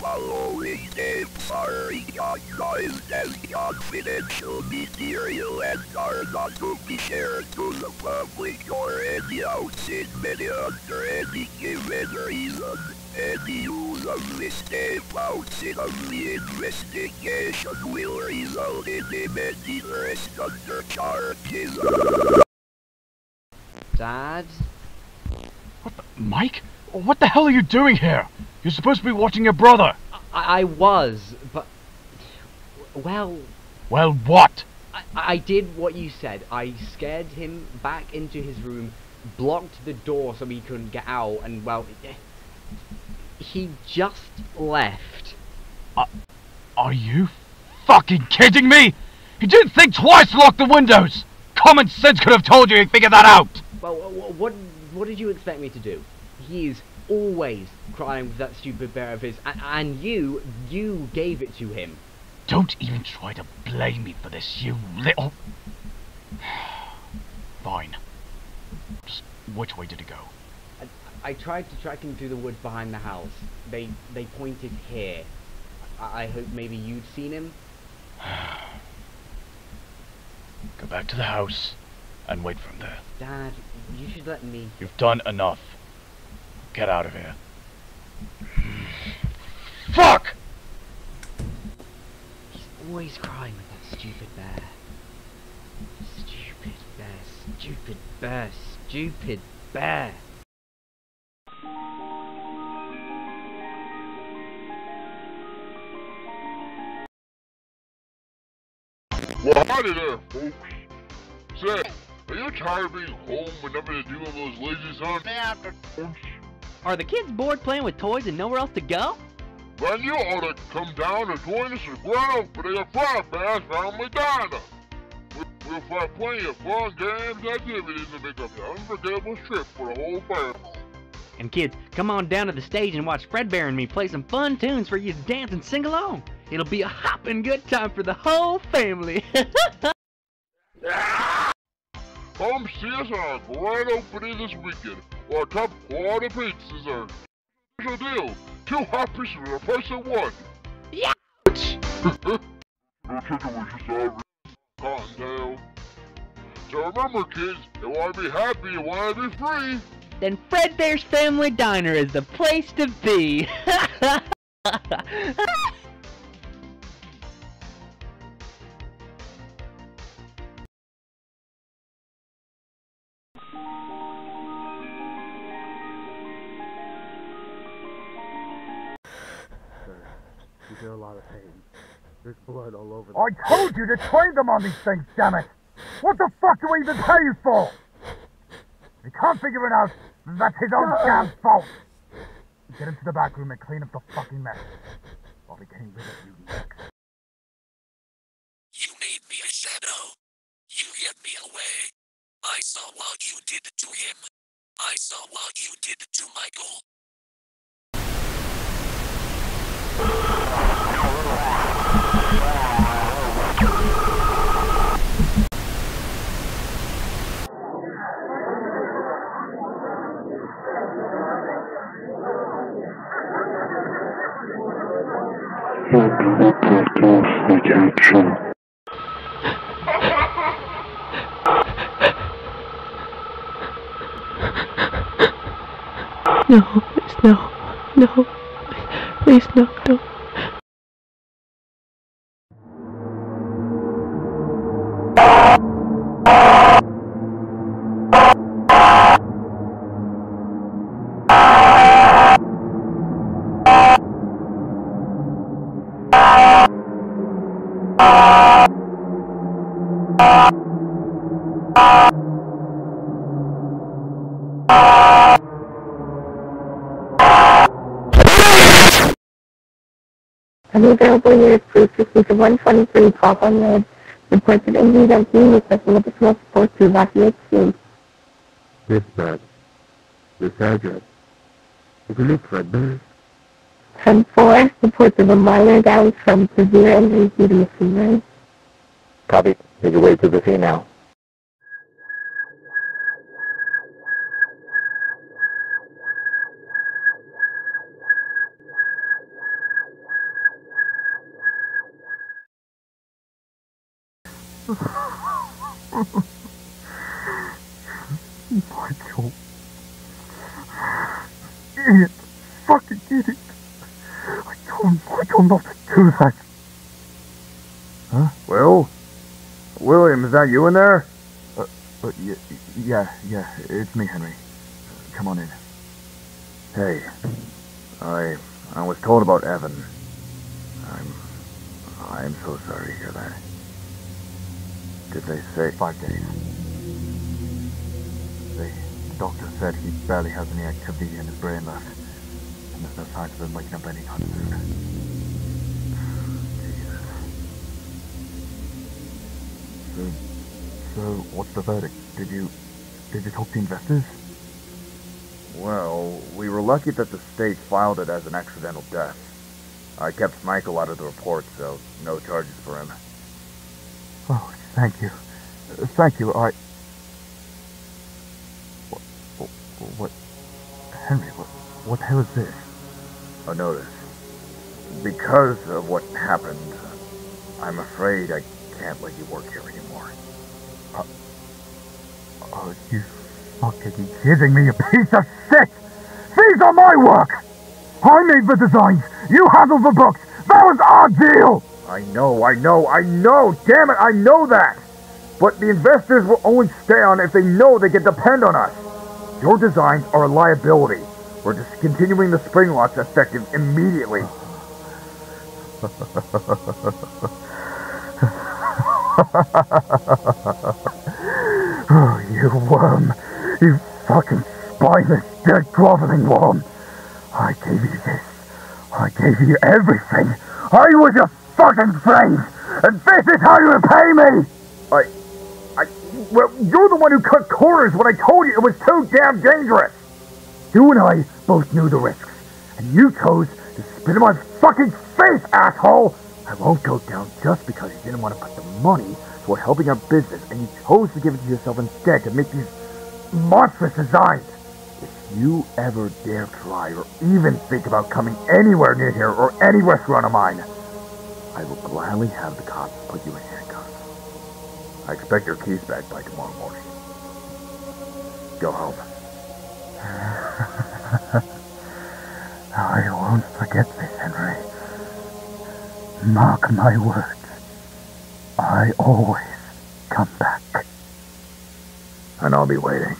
following names are recognized as confidential material and are not to be shared to the public or any outside media under any given reason. Any use of this tape outside of the investigation will result in immense risk under charges. Dad? What the, Mike? What the hell are you doing here? You're supposed to be watching your brother. I was, but... Well... Well what? I did what you said. I scared him back into his room, blocked the door so he couldn't get out, and well... He just left. Are you fucking kidding me? He didn't think twice to lock the windows! Common sense could have told you he'd figure that out! Well, what did you expect me to do? He is always crying with that stupid bear of his, and you gave it to him. Don't even try to blame me for this, you little... Fine. Just which way did it go? I tried to track him through the woods behind the house. They pointed here. I hope maybe you'd seen him? Go back to the house and wait for him there. Dad, you should let me... You've done enough. Get out of here. Fuck! He's always crying with that stupid bear. Stupid bear, stupid bear, stupid bear. Well, howdy there, folks. Say, are you tired of being home and nothing to do with those lazy sons? Are the kids bored playing with toys and nowhere else to go? Well, you ought to come down and join us as well for the Fredbear's Family Diner. We'll find plenty of fun games, activities to make up an unforgettable trip for the whole family. And kids, come on down to the stage and watch Fredbear and me play some fun tunes for you to dance and sing along. It'll be a hoppin' good time for the whole family. Come see us on our grand opening this weekend. Our top quarter pizzas are special deal. 2 hot pizzas for the price of 1. Yeah. The chicken was just out cottontail. So remember, kids, you want to be happy, you want to be free. Then Fredbear's Family Diner is the place to be. A lot of pain. There's blood all over them. I told you to train them on these things, damn it! What the fuck do we even pay you for? If you can't figure it out, that's his own damn fault! Get into the back room and clean up the fucking mess. I'll be getting rid of you next. You made me a shadow. You hid me away. I saw what you did to him. I saw what you did to Michael. No, please no. No. Please no, don't. Available unit proof to 123 Cobham Road. Reports of injuries on scene requesting additional support to evacuate scene. Dispatch. This address. Is it Fredbear? From 4, reports of a minor down from severe injuries due to machine gun. Copy. Make your way to the scene now. Michael. Idiot. Fucking idiot. I told Michael not to do that. Huh? Will? William, is that you in there? Yeah, it's me, Henry. Come on in. Hey. I was told about Evan. I'm so sorry to hear that. Did they say 5 days? The doctor said he barely has any activity in his brain left, and there's no signs of him waking up any time soon. Jesus. So what's the verdict? Did you talk to investors? Well, we were lucky that the state filed it as an accidental death. I kept Michael out of the report, so no charges for him. Oh, thank you. Thank you, I... What... Henry, what the hell is this? A notice. Because of what happened, I'm afraid I can't let you work here anymore. Are you fucking kidding me, you piece of shit! These are my work! I made the designs! You handled the books! That was our deal! I know! Damn it, I know that! But the investors will only stay on if they know they can depend on us! Your designs are a liability. We're discontinuing the Springlocks effective immediately. Oh, you worm! You fucking spineless, dead, groveling worm! I gave you this. I gave you everything. I was your fucking friend, and this is how you repay me. Well, you're the one who cut corners when I told you it was too damn dangerous. You and I both knew the risks, and you chose to spit in my fucking face, asshole. I won't go down just because you didn't want to put the money toward helping our business, and you chose to give it to yourself instead to make these monstrous designs. You ever dare try or even think about coming anywhere near here or any restaurant of mine, I will gladly have the cops put you in handcuffs. I expect your keys back by tomorrow morning. Go home. I won't forget this, Henry. Mark my words. I always come back. And I'll be waiting.